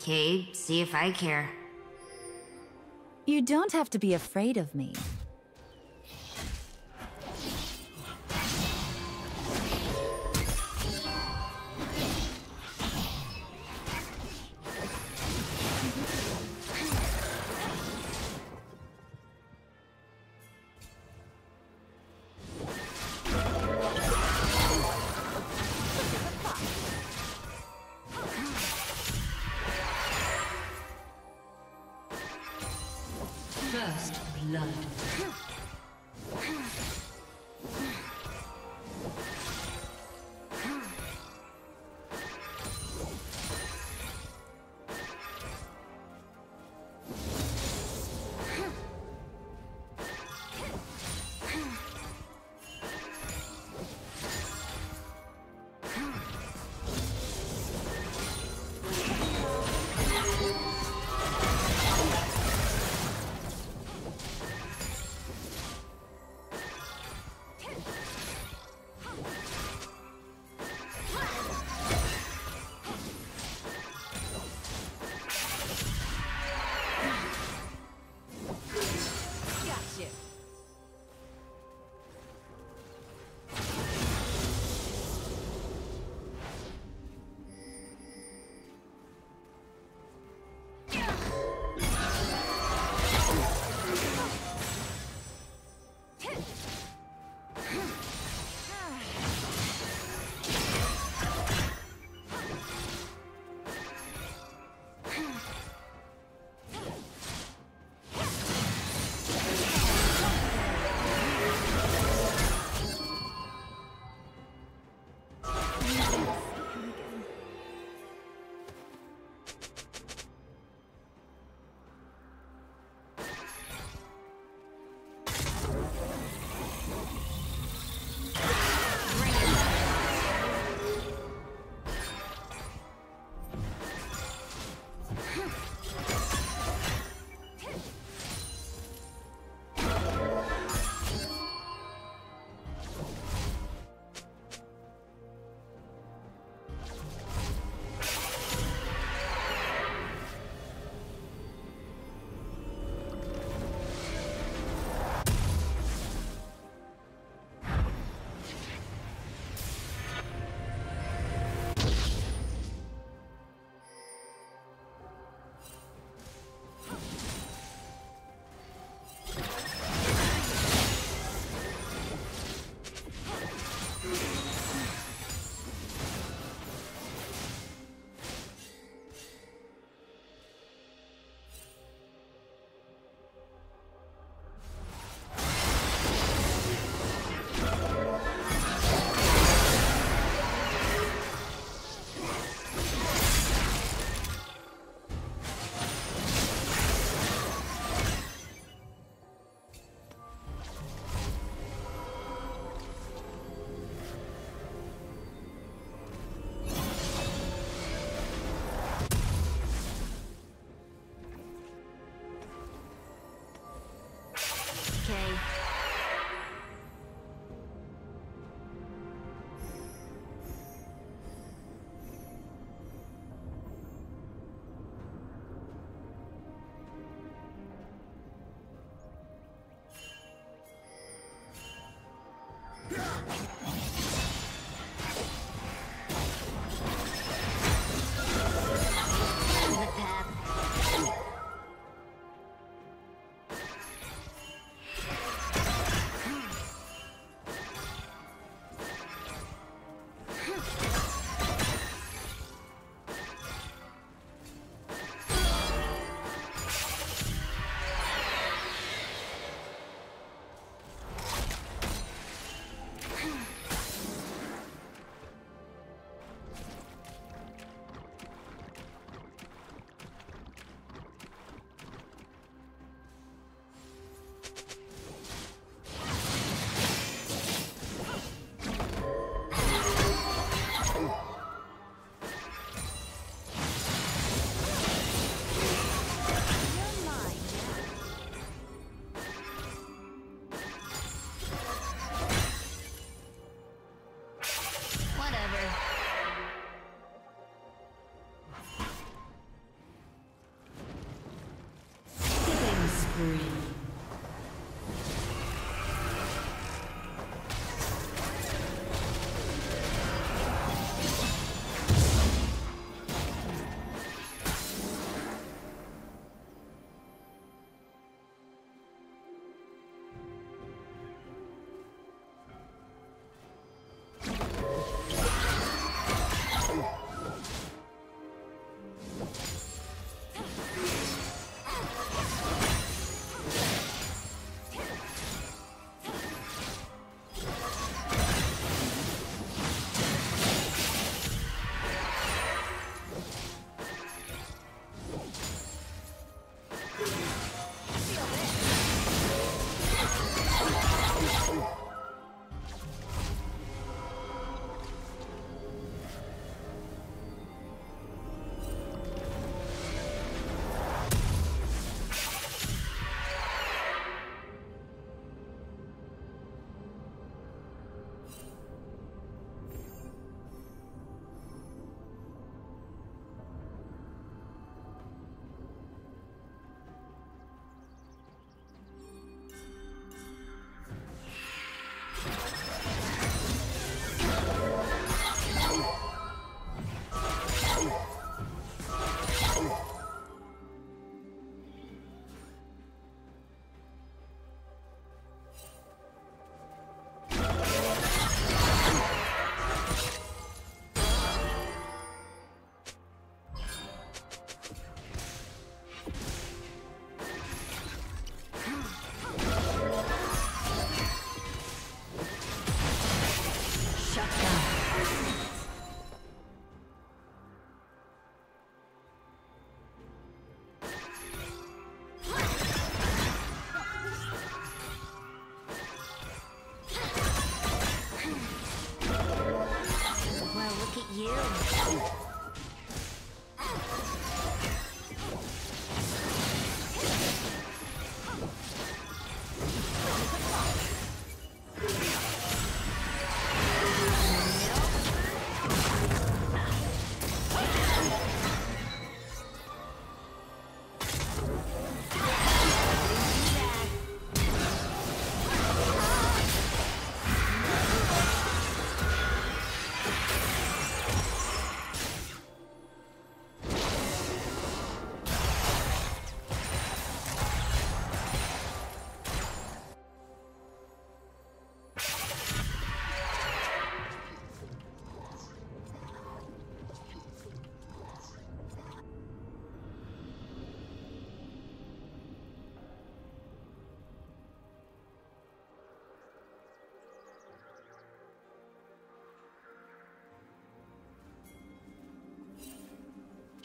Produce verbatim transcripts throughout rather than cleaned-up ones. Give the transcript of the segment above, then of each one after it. Cade, see if I care. You don't have to be afraid of me. First blood. Hmm.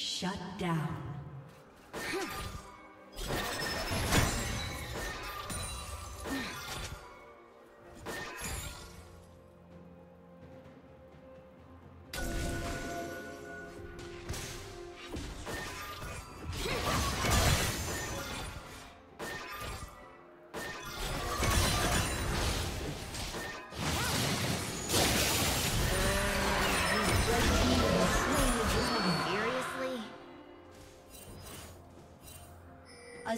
Shut down. A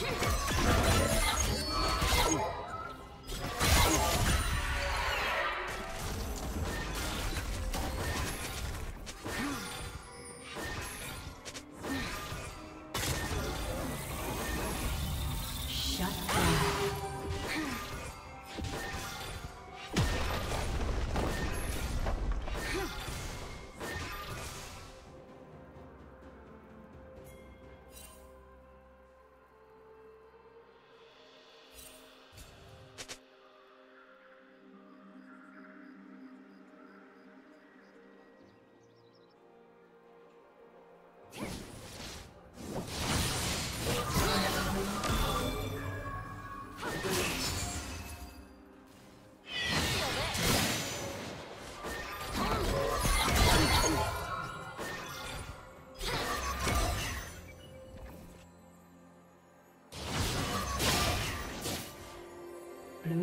Blue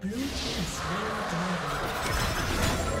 Blue team's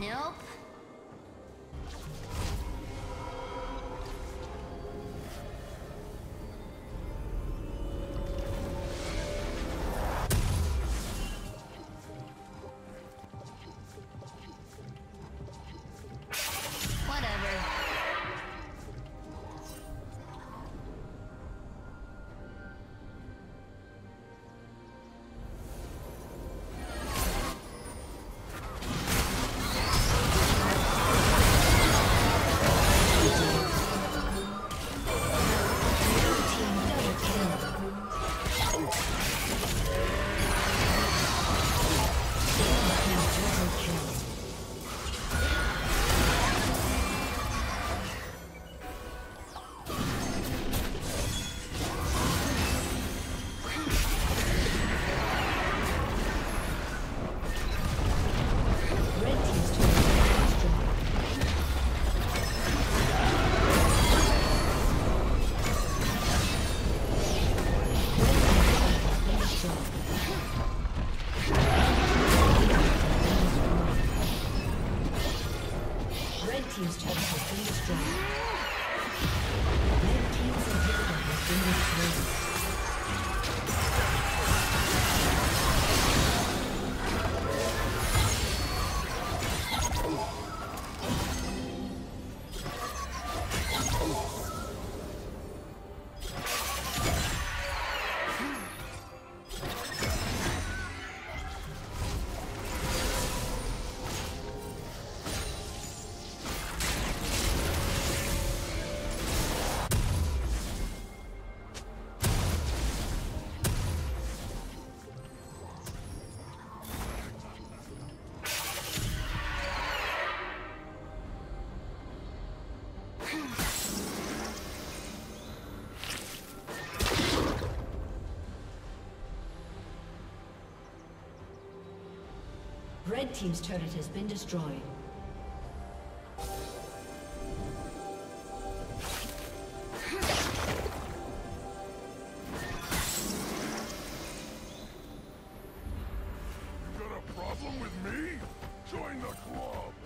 Nope. Red team's turret has been destroyed. You got a problem with me? Join the club!